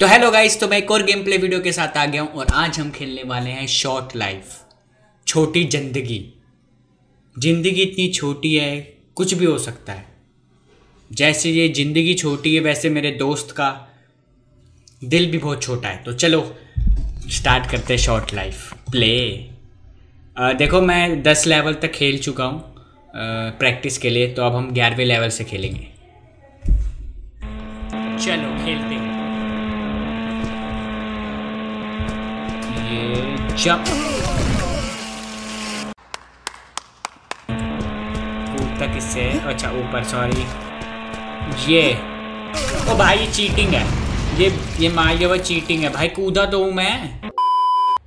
तो hello guys, तो मैं एक और गेम प्ले वीडियो के साथ आ गया हूं और आज हम खेलने वाले हैं शॉर्ट लाइफ, छोटी जिंदगी। जिंदगी इतनी छोटी है, कुछ भी हो सकता है। जैसे ये जिंदगी छोटी है वैसे मेरे दोस्त का दिल भी बहुत छोटा है। तो चलो स्टार्ट करते हैं शॉर्ट लाइफ प्ले। देखो मैं 10 लेवल तक खेल चुका हूँ प्रैक्टिस के लिए, तो अब हम 11वें लेवल से खेलेंगे। चलो खेलते हैं। तक इससे अच्छा ऊपर, सॉरी ये, ओ भाई ये चीटिंग है, ये मार गया, वो चीटिंग है भाई, कूदा तो हूँ मैं।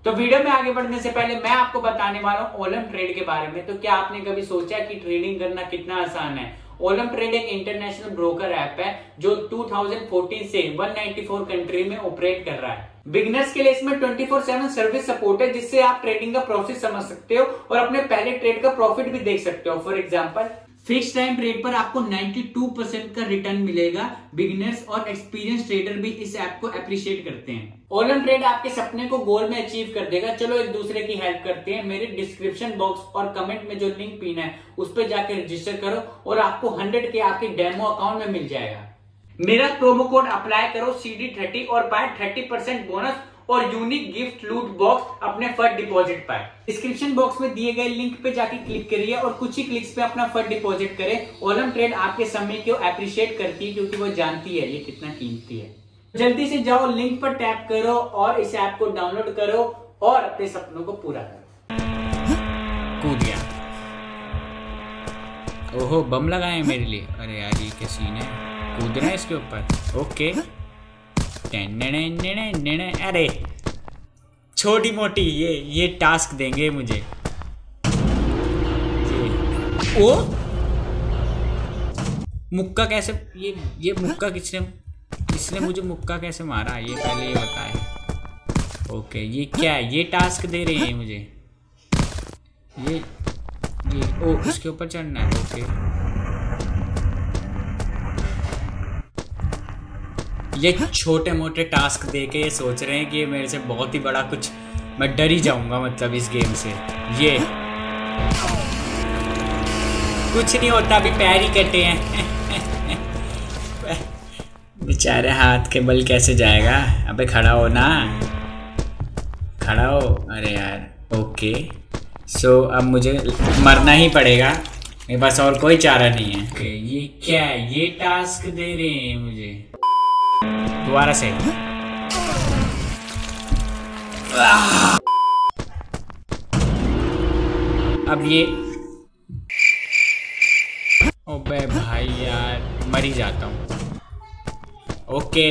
तो वीडियो में आगे बढ़ने से पहले मैं आपको बताने वाला हूँ ओलम ट्रेड के बारे में। तो क्या आपने कभी सोचा कि ट्रेडिंग करना कितना आसान है? ओलम ट्रेड एक इंटरनेशनल ब्रोकर ऐप है जो 2014 से 194 कंट्री में ऑपरेट कर रहा है। बिगिनर्स के लिए इसमें 24/7 सर्विस सपोर्ट है, जिससे आप ट्रेडिंग का प्रोसेस समझ सकते हो और अपने पहले ट्रेड का प्रॉफिट भी देख सकते हो। For example, fix time trade पर आपको 92% का रिटर्न मिलेगा। बिगिनर्स और एक्सपीरियंस ट्रेडर भी इस ऐप को अप्रिशिएट करते हैं। ओलम ट्रेड आपके सपने को गोल में अचीव कर देगा। चलो एक दूसरे की हेल्प करते हैं। मेरे डिस्क्रिप्शन बॉक्स और कमेंट में जो लिंक पिन है उस पर जाकर रजिस्टर करो और आपको 100K आपके डेमो अकाउंट में मिल जाएगा। मेरा प्रोमो कोड अप्लाई करो CD30 और पाए 30% बोनस और यूनिक गिफ्ट लूट बॉक्स अपने फर्स्ट डिपॉजिट पर। डिस्क्रिप्शन बॉक्स में दिए गए लिंक पे जाके क्लिक करिए और कुछ ही क्लिक्स पे अपना फर्स्ट डिपॉजिट करें। ओलम ट्रेड आपके समय को अप्रिशिएट करती है क्योंकि वो जानती है ये कितना कीमती है। जल्दी से जाओ, लिंक पर टैप करो और इस ऐप को डाउनलोड करो और अपने सपनों को पूरा करो। कूद गया। ओहो, बम लगाए मेरे लिए। अरे यार ये क्या सीन है, कूदना है इसके ऊपर। ओके, अरे छोटी मोटी ये टास्क देंगे मुझे। ओ मुक्का कैसे, ये मुक्का किसने मुझे मुक्का कैसे मारा, ये पहले ये बताए। ओके, ये क्या है, ये टास्क दे रहे हैं मुझे। ये ओ उसके ऊपर चढ़ना है। ओके, ये छोटे मोटे टास्क देके ये सोच रहे हैं कि ये मेरे से बहुत ही बड़ा कुछ, मैं डर ही जाऊंगा मतलब इस गेम से। ये कुछ नहीं होता, अभी पैर ही कटे हैं बेचारे, हाथ के बल कैसे जाएगा। अबे खड़ा हो ना, खड़ा हो। अरे यार ओके, सो अब मुझे मरना ही पड़ेगा, मेरे पास और कोई चारा नहीं है। okay, ये क्या है, ये टास्क दे रहे हैं मुझे। दोबारा से अब ये, ओबे भाई यार मर ही जाता हूँ। ओके,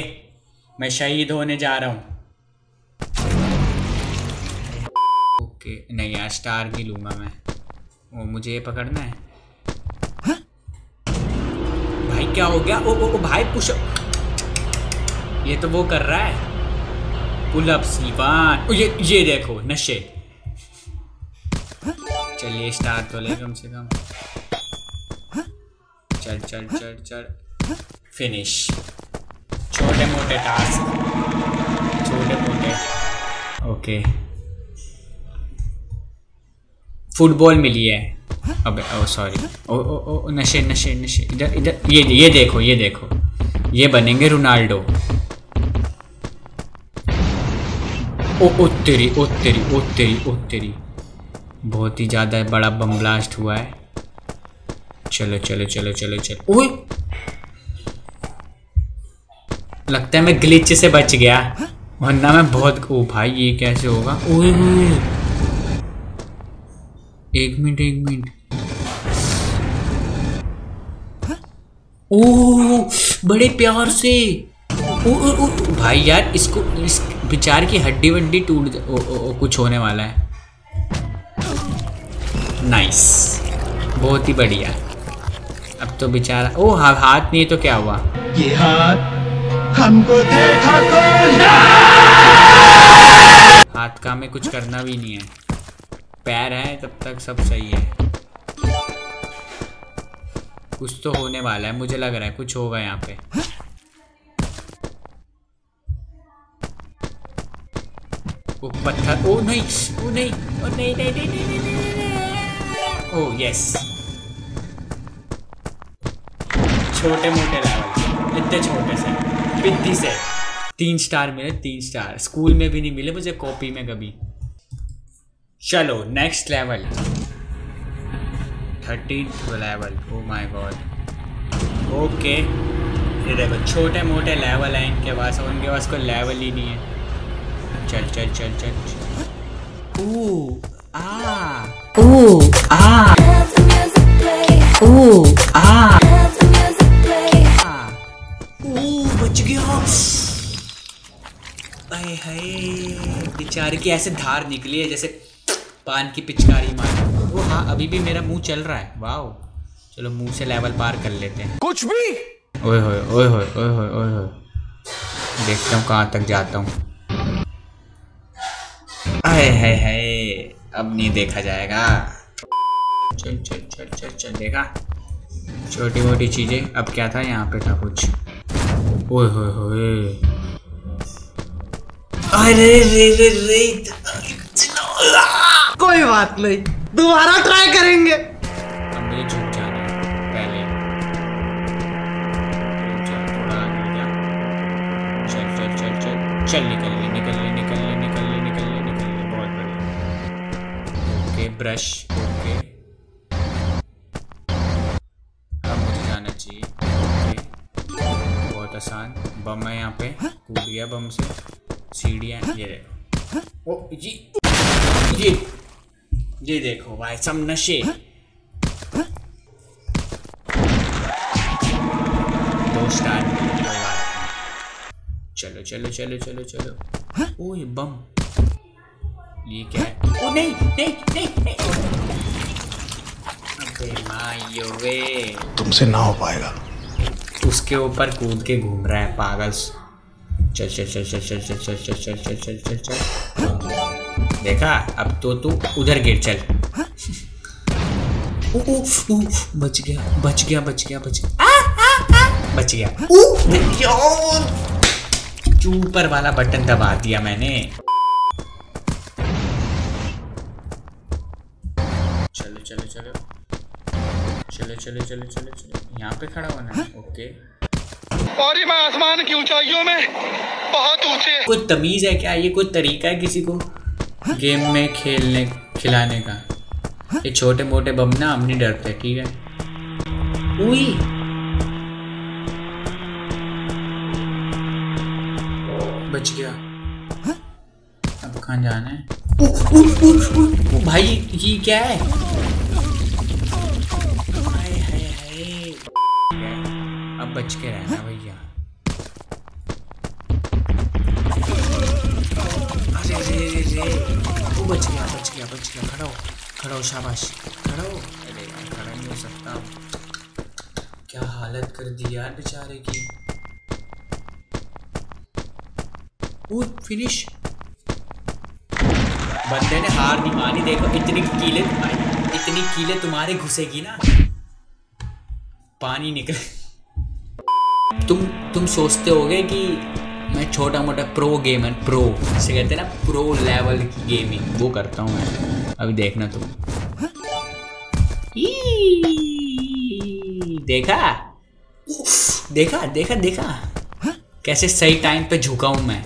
मैं शहीद होने जा रहा हूँ। ओके नहीं यार, स्टार भी लूंगा मैं। वो मुझे ये पकड़ना है भाई, क्या हो गया। ओ भाई पुश, ये तो वो कर रहा है पुल अप सीवान। ये देखो नशे। चलिए स्टार तो ले कम से कम। चल चल चल चल, फिनिश। छोटे मोटे टास्क, छोटे मोटे। ओके, फुटबॉल मिली है। अबे ओ सॉरी, ओ नशे नशे नशे। इधर इधर, ये देखो ये देखो, ये बनेंगे रोनाल्डो। ओ तेरी, बहुत ही ज़्यादा बड़ा बम ब्लास्ट हुआ है। चलो चलो चलो चलो चलो। ओए लगता है मैं ग्लिच से बच गया, वरना मैं बहुत। ओ भाई ये कैसे होगा। ओए एक मिनट। ओ बड़े प्यार से। ओ भाई यार इसको, इस बेचारे की हड्डी वड्डी टूट जाए। ओ कुछ होने वाला है। नाइस, बहुत ही बढ़िया। अब तो बेचारा, ओ हाथ नहीं तो क्या हुआ, ये हाथ हमको देखा कौन। हाथ का हमें कुछ करना भी नहीं है, पैर है तब तक सब सही है। कुछ तो होने वाला है, मुझे लग रहा है कुछ होगा यहाँ पे। वो पत्थर, ओ नहीं ओ नहीं ओ नहीं नहीं नहीं नहीं नहीं, ओ यस छोटे मोटे लेवल इतने छोटे से बिंदी से 3 स्टार मिले, 3 स्टार स्कूल में भी नहीं मिले मुझे कॉपी में कभी। चलो next level 13th level, oh my God. Okay ये देखो छोटे मोटे लेवल हैं इनके पास और उनके पास कोई लेवल ही नहीं है। चल चल चल चल, चल। बच गया। अरे हाय बेचारे की ऐसे धार निकली है जैसे पान की पिचकारी मार। वो हाँ अभी भी मेरा मुंह चल रहा है। वाओ चलो मुंह से लेवल पार कर लेते हैं। कुछ भी ओए होए ओए होए ओए होए ओए होए, देखता हूँ कहाँ तक जाता हूँ। आए हाय हाय अब नहीं देखा जाएगा। चल चल चल चल चल देखा छोटी मोटी चीजें। अब क्या था यहाँ पे था कुछ। ओए होए होए अरे रे रे रे, कोई बात नहीं दोबारा ट्राई करेंगे। अब मुझे झुक जाना पहले। चल निकल ले निकल ले निकल ले निकल ले निकल ले निकल ले, बहुत बढ़िया। ओके ब्रश, ओके अब मुझे जाना चाहिए। ओके बहुत आसान। बम है यहाँ पे, कूद गया बम से। सीढ़ियाँ ये देखो। ओ जी ये देखो भाई सब नशे। 2 स्टार। चलो चलो चलो चलो चलो। ओ ये बम ये क्या है? ओ नहीं नहीं नहीं, नहीं। अबे मायो वे तुमसे ना हो पाएगा। उसके ऊपर कूद के घूम रहा है पागल। चल चल चल चल चल चल चल चल चल चल चल चल चल। देखा अब तो तू उधर गिर। चल बच गया बच गया बच गया बच गया बच गया। ऊपर वाला बटन दबा दिया मैंने। चलो चलो चलो चलो चलो चलो चलो चलो। यहाँ पे खड़ा होना है। ओके और ये मैं आसमान की ऊंचाइयों में बहुत ऊंचे। कोई तमीज है क्या? ये कोई तरीका है किसी को गेम में खेलने खिलाने का? ये छोटे मोटे बम ना हम नहीं डरते ठीक है। उई बच गया। अब कहाँ जाना है? ओ, ओ, ओ, ओ, ओ, भाई ये क्या है? हाय हाय हाय। अब बच के रहना भैया। अरे रे रे रे वो बच गया बच गया बच गया। खड़ा हो खड़ा हो, शाबाश खड़ा हो। अरे खड़ा नहीं हो सकता। क्या हालत कर दी यार बेचारे की। फिनिश। बंदे ने हार नहीं मानी। देखो इतनी कीले तुम्हारे घुसेगी ना पानी निकले। तुम सोचते होगे कि मैं छोटा मोटा प्रो गेमर, प्रो से कहते हैं ना प्रो लेवल की गेमिंग वो करता हूँ मैं। अभी देखना तुम। देखा देखा देखा देखा कैसे सही टाइम पे झुका हूँ मैं।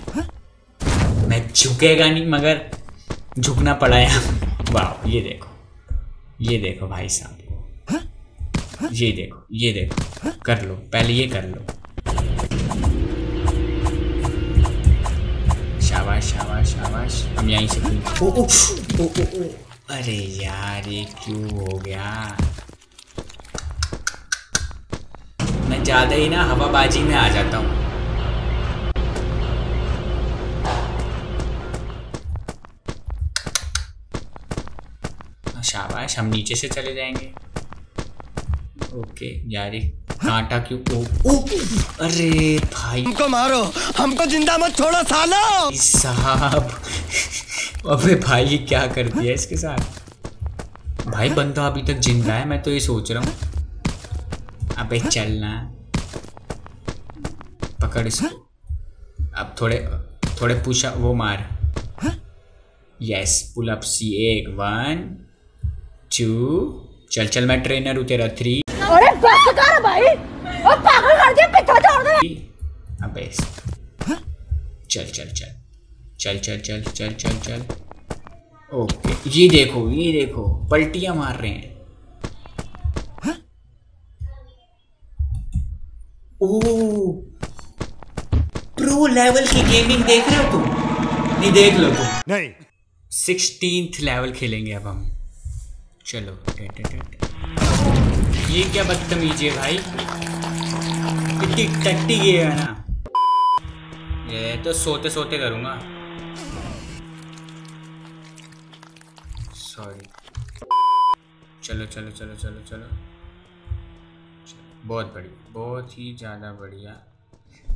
झुकेगा नहीं मगर झुकना पड़ा है। वाह ये देखो भाई साहब को ये देखो कर लो पहले ये कर लो। शाबाश शाबाश शाबाश। हम यहीं से ओ, ओ, ओ, ओ, ओ, अरे यार ये क्यों हो गया? मैं ज्यादा ही ना हवाबाजी में आ जाता हूँ। शाबाश हम नीचे से चले जाएंगे। ओके यार कांटा क्यों? ओ अरे भाई हमको मारो हमको जिंदा मत छोड़ो सालो। साहब अबे भाई ये क्या कर दिया इसके साथ? भाई बंदा अभी तक जिंदा है मैं तो ये सोच रहा हूँ। अबे चलना पकड़ इसको। अब थोड़े थोड़े पुशअप वो मार। यस पुल अप सी एक 1 2 चल मैं ट्रेनर हूँ तेरा 3। अरे बस कर भाई, ओ पागल कर दिया, पिछा छोड़ दे। अबे चल चल चल चल चल चल चल चल चल ओके। ये देखो पलटियां मार रहे हैं। प्रो लेवल की गेमिंग देख रहे हो तुम? नहीं देख लो तुम, नहीं 16th लेवल खेलेंगे अब हम। चलो ये क्या बदतमीजी है भाई, कितनी टट्टी की है ना। ये तो सोते सोते करूंगा, सॉरी। चलो चलो चलो चलो चलो बहुत बढ़िया, बहुत ही ज़्यादा बढ़िया।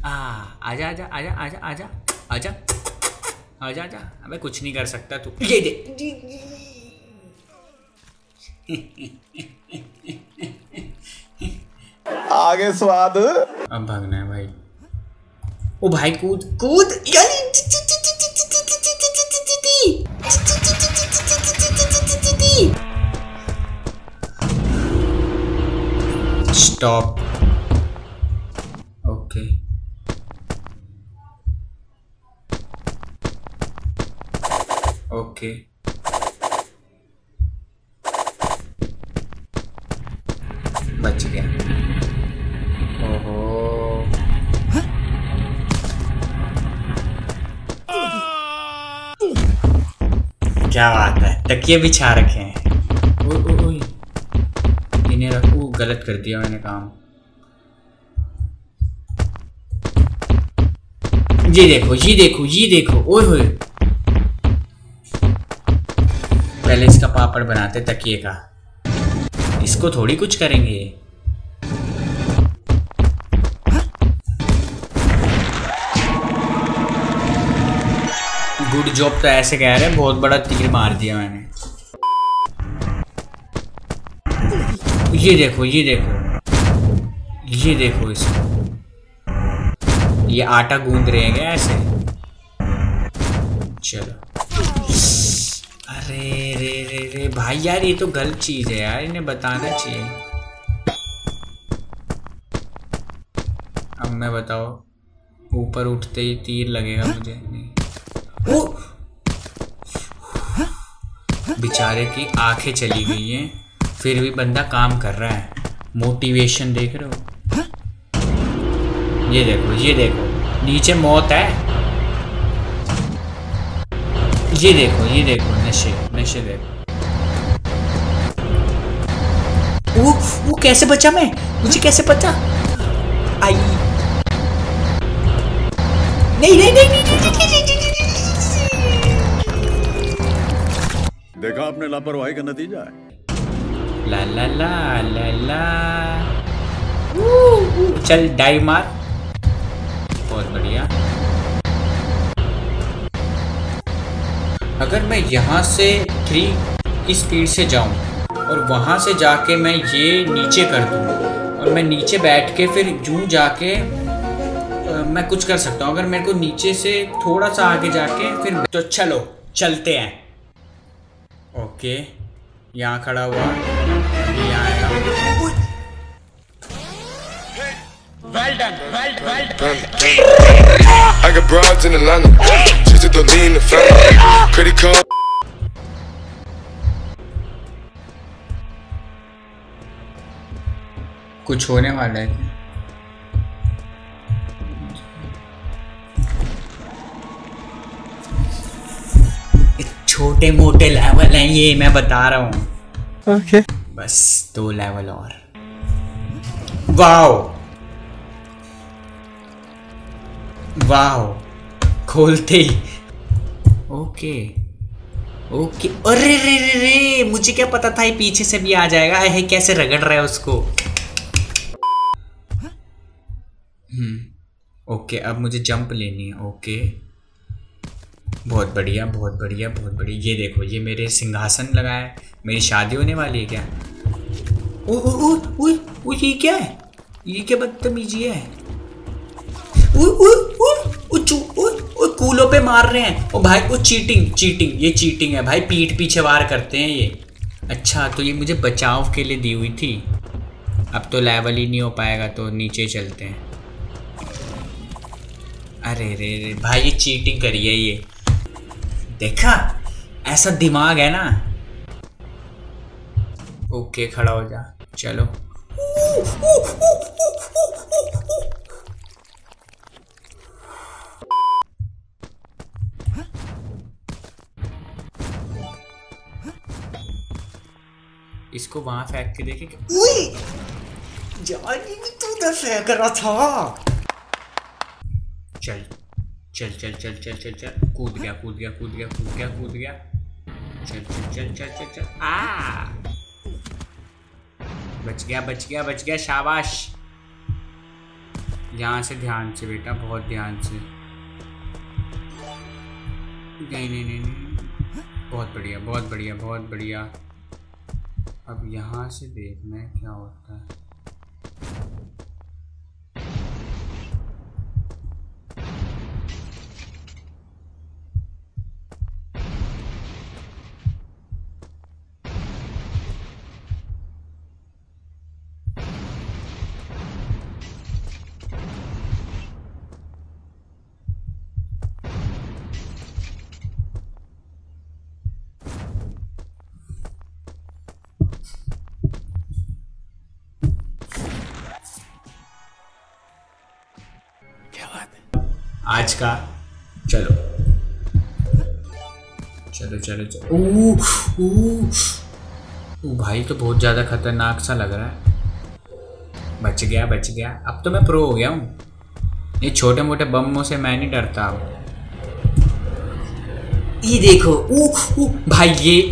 आजा आजा आजा आजा आजा आजा आजा आजा। अबे कुछ नहीं कर सकता तू, ये दे। आगे स्वाद। अब भागना है भाई। ओ भाई कूद कूद यानी स्टॉप। ओके ओके बच गया। ओहो क्या बात है, तकिए बिछा रखे हैं। गलत कर दिया मैंने काम। ये देखो ये देखो ये देखो, ओए होए। पहले इसका पापड़ बनाते तकिए का, इसको थोड़ी कुछ करेंगे। गुड जॉब तो ऐसे कह रहे हैं, बहुत बड़ा तीर मार दिया मैंने। ये देखो ये देखो ये देखो, इसको ये आटा गूंद रहे हैं ऐसे। चलो अरे रे रे रे भाई यार, ये तो गलत चीज है यार, इन्हें बताना चाहिए। अब मैं बताओ, ऊपर उठते ही तीर लगेगा मुझे। ओ बेचारे की आंखें चली गई हैं, फिर भी बंदा काम कर रहा है। मोटिवेशन देख रहे हो? ये देखो ये देखो, नीचे मौत है। ये देखो नशे नशे देखो। वो कैसे बचा मैं, मुझे कैसे पता? आई नहीं नहीं नहीं नहीं। देखा आपने लापरवाही का नतीजा है। ला ला ला ला ला चल डाइव मार, बहुत बढ़िया। अगर मैं यहाँ से 3 की स्पीड से जाऊँ और वहाँ से जाके मैं ये नीचे कर दूँ, और मैं नीचे बैठ के फिर यूँ जाके मैं कुछ कर सकता हूँ। अगर मेरे को नीचे से थोड़ा सा आगे जाके फिर, तो चलो चलते हैं। ओके यहाँ खड़ा हुआ, ये आएगा। Well done well well done. कुछ होने वाला है। छोटे मोटे लेवल हैं ये, मैं बता रहा हूँ। ओके बस 2 लेवल और। वाओ वाओ खोलते ही। ओके ओके अरे रे रे रे, मुझे क्या पता था ये पीछे से भी आ जाएगा। है कैसे रगड़ रहा है उसको। ओके अब मुझे जंप लेनी है। ओके बहुत बढ़िया बहुत बढ़िया बहुत बढ़िया। ये देखो ये मेरे सिंहासन लगाया है। मेरी शादी होने वाली है क्या? ओ ओ ओ ओ ओ ये क्या है, ये क्या बदतमीजी है। ओ ओ ओ ओ और कूलों पे मार रहे हैं। ओ भाई वो चीटिंग, ये चीटिंग है भाई, पीठ पीछे वार करते हैं ये। अच्छा तो ये मुझे बचाव के लिए दी हुई थी। अब तो लेवल ही नहीं हो पाएगा तो नीचे चलते हैं। अरे रे रे भाई ये चीटिंग करी है ये, देखा ऐसा दिमाग है ना। ओके खड़ा हो जा, चलो। इसको वहां फेंक के देखे। यार ये भी तू उधर फेंक रहा था। चल चल चल चल चल चल चल, कूद गया। चल बच गया। शाबाश। यहाँ से ध्यान से बेटा, बहुत ध्यान से। नहीं, बहुत बढ़िया। अब यहाँ से देखना है क्या होता है। आज का चलो। ओ भाई तो बहुत ज़्यादा खतरनाक सा लग रहा है। बच गया। अब तो मैं प्रो हो गया हूँ, ये छोटे मोटे बमों से मैं नहीं डरता अब। ये देखो ओ भाई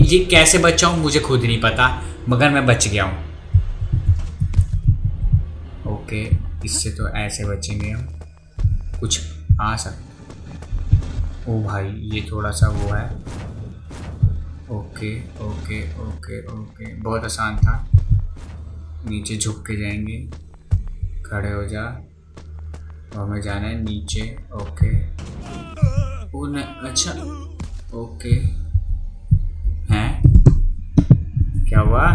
ये कैसे बचा हूँ मुझे खुद नहीं पता, मगर मैं बच गया हूँ। ओके इससे तो ऐसे बचेंगे हम, कुछ आ सकता। ओ भाई ये थोड़ा सा वो है। ओके, बहुत आसान था। नीचे झुक के जाएंगे, खड़े हो जा, हमें जाना है नीचे। ओके ओ नहीं, अच्छा ओके हैं, क्या हुआ?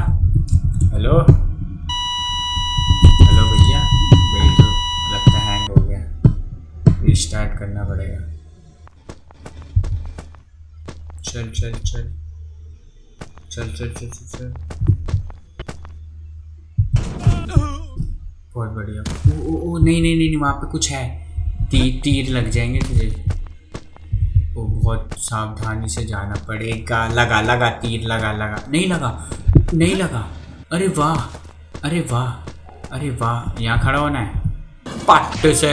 हेलो भैया, मेरी तो लगता है हैंग हो गया, स्टार्ट करना पड़ेगा। चल। बहुत बढ़िया। ओ नहीं, वहाँ पे कुछ है, तीर लग जाएंगे तुझे। वो बहुत सावधानी से जाना पड़ेगा। लगा तीर, लगा। नहीं लगा। अरे वाह, यहाँ खड़ा होना है पट्टे से।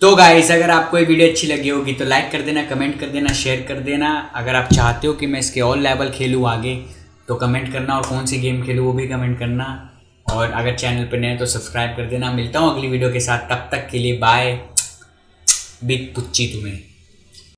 तो गाइस अगर आपको ये वीडियो अच्छी लगी होगी तो लाइक कर देना, कमेंट कर देना, शेयर कर देना। अगर आप चाहते हो कि मैं इसके और लेवल खेलूँ आगे तो कमेंट करना, और कौन सी गेम खेलूँ वो भी कमेंट करना। और अगर चैनल पर नए तो सब्सक्राइब कर देना। मिलता हूँ अगली वीडियो के साथ, तब तक के लिए बाय। बिग पुच्ची तुम्हें।